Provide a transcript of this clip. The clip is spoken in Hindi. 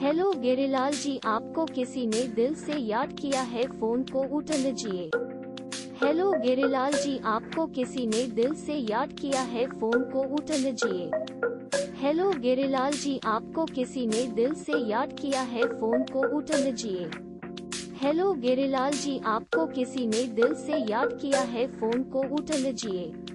हेलो गेरेलाल जी, आपको किसी ने दिल से याद किया है, फोन को उठा लीजिए। हेलो गेरेलाल जी, आपको किसी ने दिल से याद किया है, फोन को उठा लीजिए। हेलो गेरेलाल जी, आपको किसी ने दिल से याद किया है, फोन को उठा लीजिए। हेलो गेरेलाल जी, आपको किसी ने दिल से याद किया है, फोन को उठा लीजिए।